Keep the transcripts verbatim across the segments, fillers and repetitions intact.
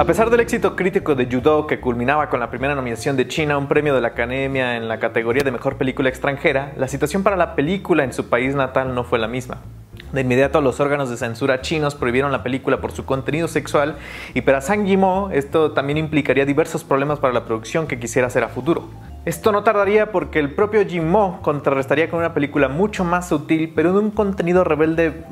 A pesar del éxito crítico de Judō, que culminaba con la primera nominación de China a un premio de la Academia en la categoría de Mejor Película Extranjera, la situación para la película en su país natal no fue la misma. De inmediato, los órganos de censura chinos prohibieron la película por su contenido sexual, y para Zhang Yimou esto también implicaría diversos problemas para la producción que quisiera hacer a futuro. Esto no tardaría porque el propio Yimou contrarrestaría con una película mucho más sutil, pero de un contenido rebelde,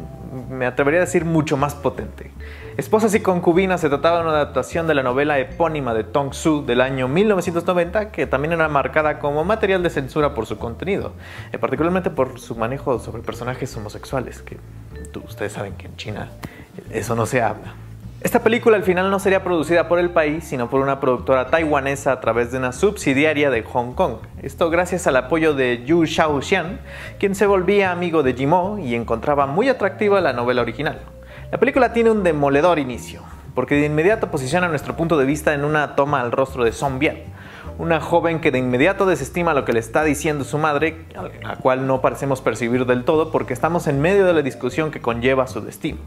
me atrevería a decir, mucho más potente. Esposas y Concubinas se trataba de una adaptación de la novela epónima de Tong Su del año mil novecientos noventa, que también era marcada como material de censura por su contenido, eh, particularmente por su manejo sobre personajes homosexuales, que tú, ustedes saben que en China eso no se habla. Esta película al final no sería producida por el país, sino por una productora taiwanesa a través de una subsidiaria de Hong Kong. Esto gracias al apoyo de Yu Xiaoxian, quien se volvía amigo de Yimou y encontraba muy atractiva la novela original. La película tiene un demoledor inicio, porque de inmediato posiciona nuestro punto de vista en una toma al rostro de Songlian, una joven que de inmediato desestima lo que le está diciendo su madre, la cual no parecemos percibir del todo porque estamos en medio de la discusión que conlleva su destino.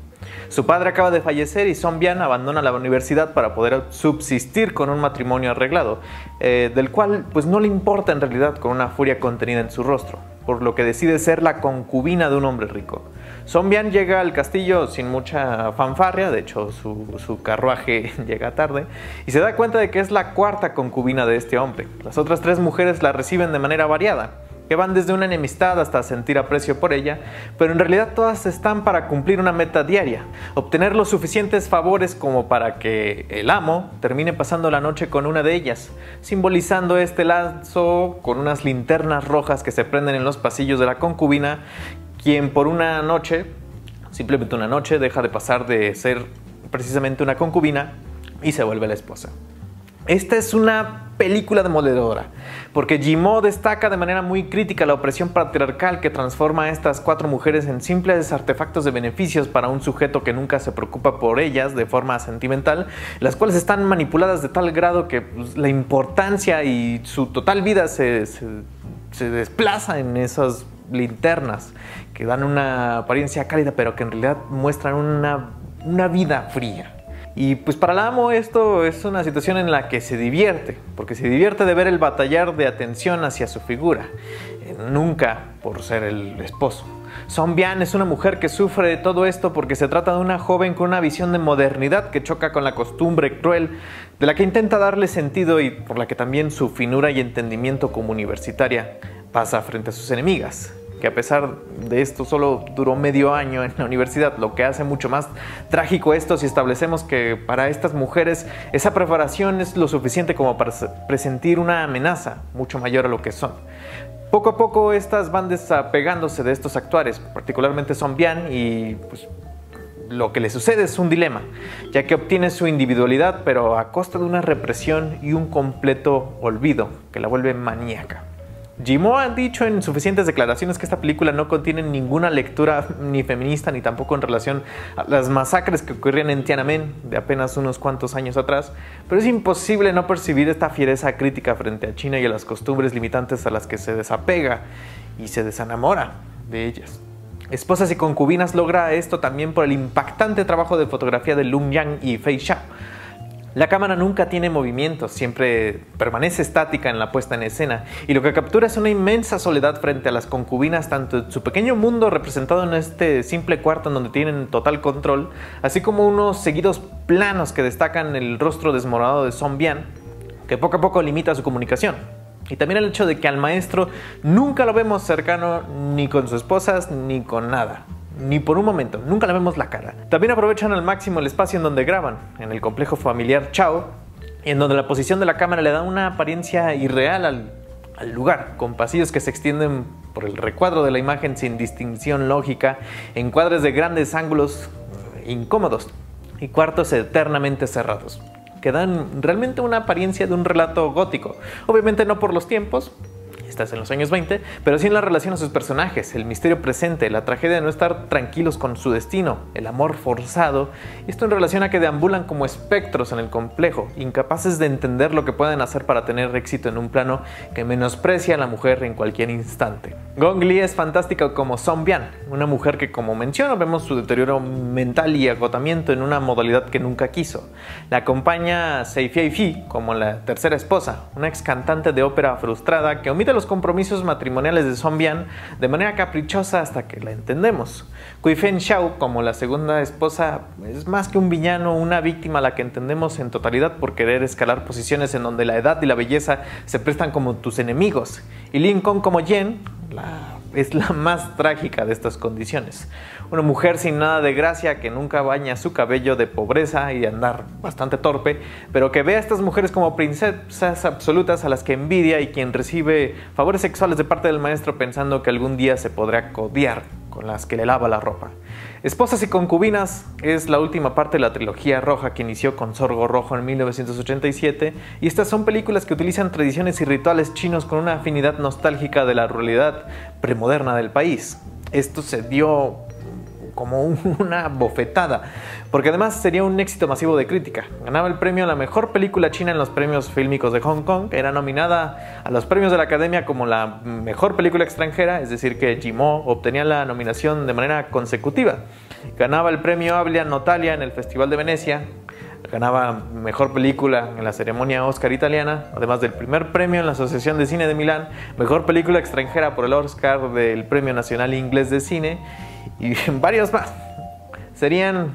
Su padre acaba de fallecer y Songlian abandona la universidad para poder subsistir con un matrimonio arreglado, eh, del cual pues no le importa en realidad, con una furia contenida en su rostro, por lo que decide ser la concubina de un hombre rico. Songlian llega al castillo sin mucha fanfarria, de hecho su, su carruaje llega tarde, y se da cuenta de que es la cuarta concubina de este hombre. Las otras tres mujeres la reciben de manera variada, que van desde una enemistad hasta sentir aprecio por ella, pero en realidad todas están para cumplir una meta diaria: obtener los suficientes favores como para que el amo termine pasando la noche con una de ellas, simbolizando este lazo con unas linternas rojas que se prenden en los pasillos de la concubina, quien por una noche, simplemente una noche, deja de pasar de ser precisamente una concubina y se vuelve la esposa. Esta es una película demoledora, porque Yimou destaca de manera muy crítica la opresión patriarcal que transforma a estas cuatro mujeres en simples artefactos de beneficios para un sujeto que nunca se preocupa por ellas de forma sentimental, las cuales están manipuladas de tal grado que pues, la importancia y su total vida se, se, se desplaza en esas linternas, que dan una apariencia cálida, pero que en realidad muestran una, una vida fría. Y pues para la amo esto es una situación en la que se divierte, porque se divierte de ver el batallar de atención hacia su figura, eh, nunca por ser el esposo. Songlian es una mujer que sufre de todo esto porque se trata de una joven con una visión de modernidad que choca con la costumbre cruel, de la que intenta darle sentido y por la que también su finura y entendimiento como universitaria pasa frente a sus enemigas, que a pesar de esto solo duró medio año en la universidad, lo que hace mucho más trágico esto si establecemos que para estas mujeres esa preparación es lo suficiente como para presentir una amenaza mucho mayor a lo que son. Poco a poco estas van desapegándose de estos actuares, particularmente Songlian, y pues lo que le sucede es un dilema, ya que obtiene su individualidad pero a costa de una represión y un completo olvido que la vuelve maníaca. Yimou ha dicho en suficientes declaraciones que esta película no contiene ninguna lectura ni feminista ni tampoco en relación a las masacres que ocurrían en Tiananmen de apenas unos cuantos años atrás, pero es imposible no percibir esta fiereza crítica frente a China y a las costumbres limitantes a las que se desapega y se desenamora de ellas. Esposas y Concubinas logra esto también por el impactante trabajo de fotografía de Lung Yang y Fei Xiao. La cámara nunca tiene movimiento, siempre permanece estática en la puesta en escena, y lo que captura es una inmensa soledad frente a las concubinas, tanto en su pequeño mundo representado en este simple cuarto en donde tienen total control, así como unos seguidos planos que destacan el rostro desmoronado de Songlian, que poco a poco limita su comunicación. Y también el hecho de que al maestro nunca lo vemos cercano ni con sus esposas ni con nada. Ni por un momento, nunca le vemos la cara. También aprovechan al máximo el espacio en donde graban, en el complejo familiar Chao, en donde la posición de la cámara le da una apariencia irreal al, al lugar, con pasillos que se extienden por el recuadro de la imagen sin distinción lógica, encuadres de grandes ángulos incómodos y cuartos eternamente cerrados, que dan realmente una apariencia de un relato gótico. Obviamente no por los tiempos, estás en los años veinte, pero sí en la relación a sus personajes, el misterio presente, la tragedia de no estar tranquilos con su destino, el amor forzado, y esto en relación a que deambulan como espectros en el complejo, incapaces de entender lo que pueden hacer para tener éxito en un plano que menosprecia a la mujer en cualquier instante. Gong Li es fantástica como Songlian, una mujer que, como menciono, vemos su deterioro mental y agotamiento en una modalidad que nunca quiso. La acompaña Sei Fei Fi como la tercera esposa, una ex cantante de ópera frustrada que omite los compromisos matrimoniales de Songlian de manera caprichosa hasta que la entendemos. Kui Fen Xiao como la segunda esposa es más que un villano, una víctima a la que entendemos en totalidad por querer escalar posiciones en donde la edad y la belleza se prestan como tus enemigos. Y Ling Kong como Yen, la, es la más trágica de estas condiciones. Una mujer sin nada de gracia que nunca baña su cabello de pobreza y de andar bastante torpe, pero que ve a estas mujeres como princesas absolutas a las que envidia y quien recibe favores sexuales de parte del maestro pensando que algún día se podrá codear con las que le lava la ropa. Esposas y Concubinas es la última parte de la trilogía roja que inició con Sorgo Rojo en mil novecientos ochenta y siete, y estas son películas que utilizan tradiciones y rituales chinos con una afinidad nostálgica de la ruralidad premoderna del país. Esto se dio como una bofetada, porque además sería un éxito masivo de crítica. Ganaba el premio a la mejor película china en los premios fílmicos de Hong Kong, era nominada a los premios de la Academia como la mejor película extranjera, es decir que Yimou obtenía la nominación de manera consecutiva. Ganaba el premio Ablea Notalia en el Festival de Venecia, ganaba mejor película en la ceremonia Oscar italiana, además del primer premio en la Asociación de Cine de Milán, mejor película extranjera por el Oscar del Premio Nacional Inglés de Cine, y varios más. Serían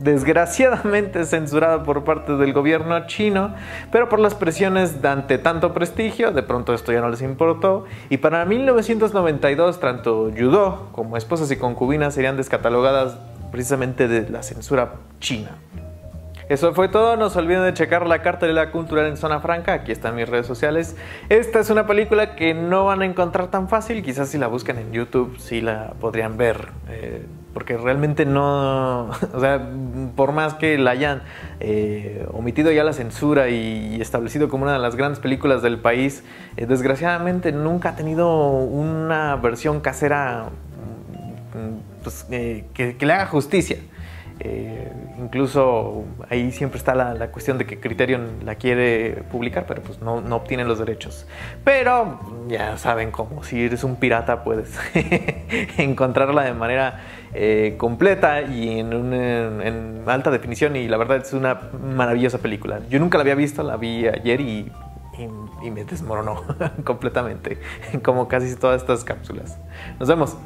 desgraciadamente censuradas por parte del gobierno chino, pero por las presiones de ante tanto prestigio, de pronto esto ya no les importó, y para mil novecientos noventa y dos tanto Judō como Esposas y Concubinas serían descatalogadas precisamente de la censura china. Eso fue todo, no se olviden de checar la cartelera cultural en Zona Franca, aquí están mis redes sociales. Esta es una película que no van a encontrar tan fácil, quizás si la buscan en YouTube sí la podrían ver, eh, porque realmente no, o sea, por más que la hayan eh, omitido ya la censura y establecido como una de las grandes películas del país, eh, desgraciadamente nunca ha tenido una versión casera pues, eh, que, que le haga justicia. Eh, incluso ahí siempre está la, la cuestión de que Criterion la quiere publicar, pero pues no, no obtienen los derechos. Pero ya saben cómo, si eres un pirata puedes encontrarla de manera eh, completa y en, un, en, en alta definición, y la verdad es una maravillosa película. Yo nunca la había visto, la vi ayer y, y, y me desmoronó completamente, como casi todas estas cápsulas. Nos vemos.